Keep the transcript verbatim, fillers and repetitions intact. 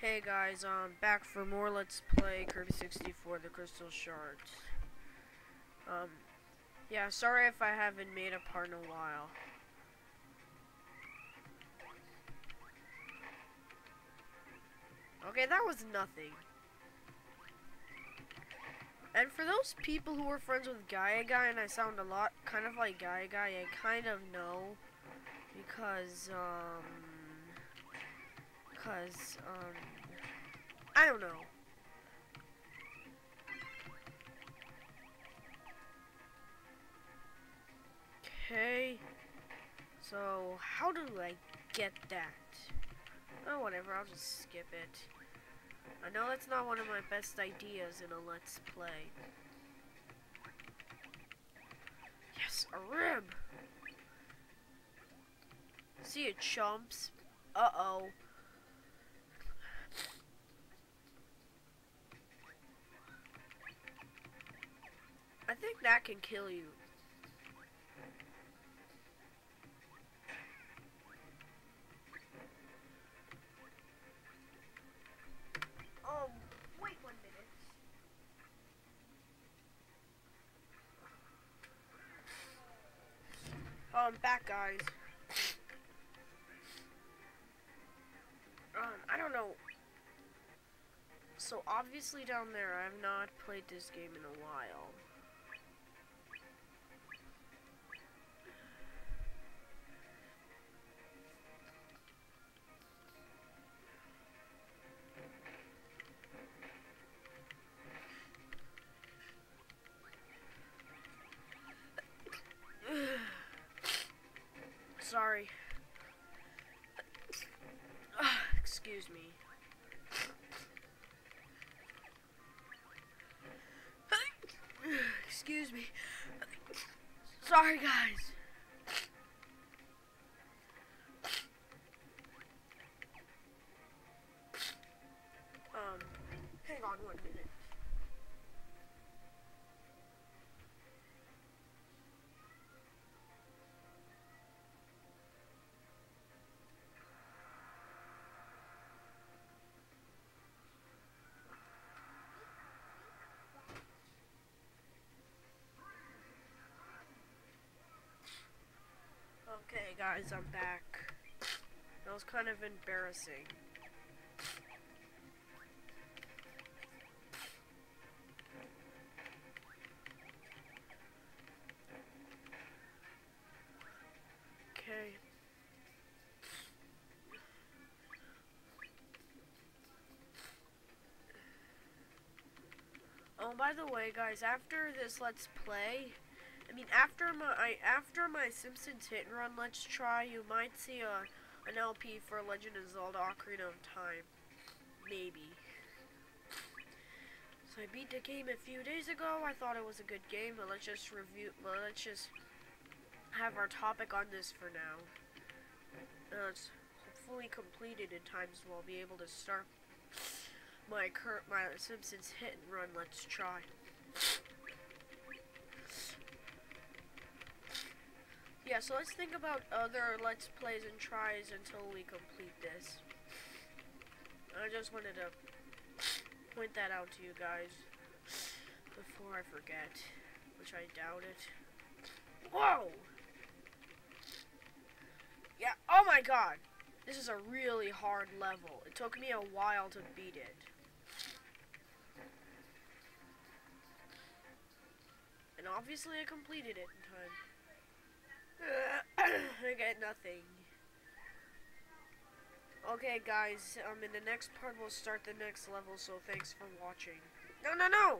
Hey guys, um, back for more Let's Play Kirby sixty-four: The Crystal Shards. Um, yeah, sorry if I haven't made a part in a while. Okay, that was nothing. And for those people who were friends with Gaia Guy, and I sound a lot kind of like Gaia Guy, I kind of know, because, um... Because, um, I don't know. Okay. So, how do I get that? Oh, whatever, I'll just skip it. I know that's not one of my best ideas in a Let's Play. Yes, a rib! See you, chumps. Uh-oh. I think that can kill you. Oh, wait one minute. Oh, I'm back, guys. Um, I don't know. So obviously down there, I have not played this game in a while. Sorry. Uh, excuse me. Excuse me. Sorry, guys. Um, hang on one minute. Okay, guys, I'm back. That was kind of embarrassing. Okay. Oh, by the way, guys, after this Let's Play, I mean, after my after my Simpsons Hit and Run Let's Try, you might see a, an L P for Legend of Zelda Ocarina of Time. Maybe. So I beat the game a few days ago. I thought it was a good game, but let's just review, but let's just have our topic on this for now. Uh, it's hopefully completed in time, so I'll be able to start my, cur my Simpsons Hit and Run Let's Try. Yeah, so let's think about other Let's Plays and tries until we complete this. I just wanted to point that out to you guys before I forget, which I doubt it. Whoa! Yeah, oh my god! This is a really hard level. It took me a while to beat it. And obviously I completed it in time. I get nothing. Okay, guys, um, in the next part, we'll start the next level, so thanks for watching. No, no, no!